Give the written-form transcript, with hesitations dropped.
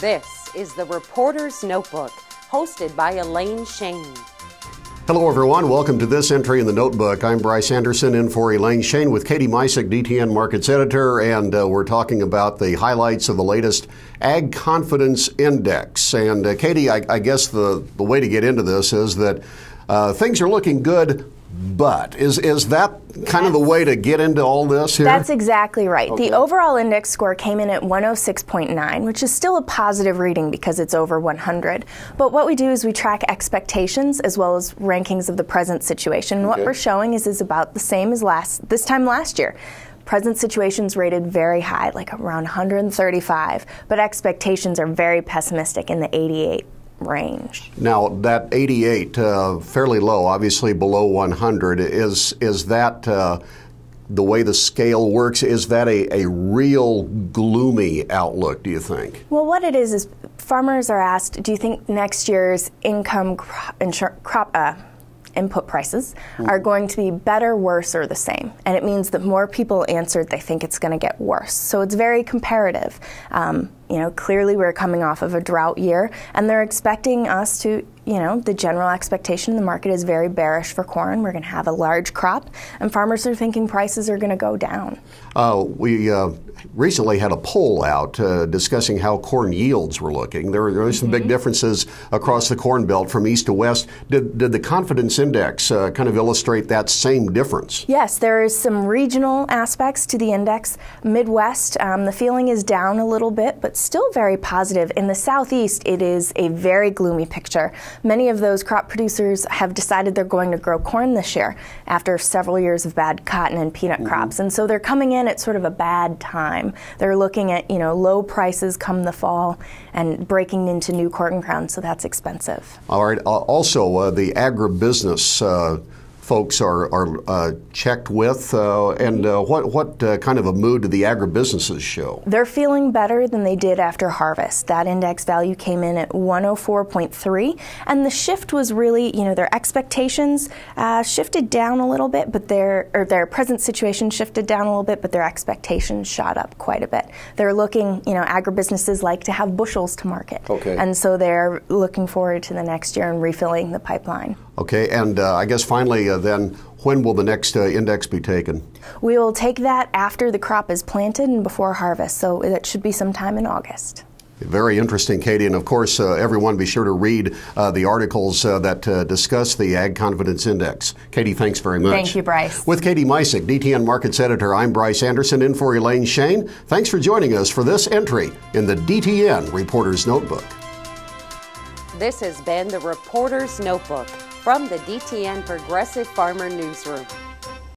This is the Reporter's Notebook, hosted by Elaine Shane. Hello everyone, welcome to this entry in the Notebook. I'm Bryce Anderson in for Elaine Shane with Katie Meisick, DTN Markets Editor, and we're talking about the highlights of the latest Ag Confidence Index. And Katie, I guess the way to get into this is that things are looking good, but is that kind of the way to get into all this here? That's exactly right. Okay. The overall index score came in at 106.9, which is still a positive reading because it's over 100. But what we do is we track expectations as well as rankings of the present situation. Okay. What we're showing is about the same as this time last year. Present situation's rated very high, like around 135, but expectations are very pessimistic in the 88 range. Now that 88, fairly low, obviously below 100, is that the way the scale works? Is that a real gloomy outlook, do you think? Well, what it is farmers are asked, do you think next year's input prices are going to be better, worse, or the same? And it means that more people answered they think it's going to get worse. So it's very comparative. You know, clearly we're coming off of a drought year, and they're expecting us to, you know, the general expectation in the market is very bearish for corn. We're going to have a large crop, and farmers are thinking prices are going to go down. We recently had a poll out discussing how corn yields were looking. There were some big differences across the Corn Belt from east to west. Did the confidence index kind of illustrate that same difference? Yes, there is some regional aspects to the index. Midwest, the feeling is down a little bit, but still very positive. In the Southeast, it is a very gloomy picture. Many of those crop producers have decided they're going to grow corn this year after several years of bad cotton and peanut crops, and so they're coming in at sort of a bad time. They're looking at, you know, low prices come the fall and breaking into new corn ground, so that's expensive. All right. Also, the agribusiness folks are checked with, and what kind of a mood do the agribusinesses show? They're feeling better than they did after harvest. That index value came in at 104.3, and the shift was really, you know, their expectations shifted down a little bit, but their present situation shifted down a little bit, but their expectations shot up quite a bit. They're looking, you know, agribusinesses like to have bushels to market, okay, and so they're looking forward to the next year and refilling the pipeline. Okay, and I guess finally, then, when will the next index be taken? We will take that after the crop is planted and before harvest, so it should be sometime in August. Very interesting, Katie, and of course, everyone be sure to read the articles that discuss the Ag Confidence Index. Katie, thanks very much. Thank you, Bryce. With Katie Meisick, DTN Markets Editor, I'm Bryce Anderson in for Elaine Shane. Thanks for joining us for this entry in the DTN Reporter's Notebook. This has been the Reporter's Notebook from the DTN Progressive Farmer Newsroom.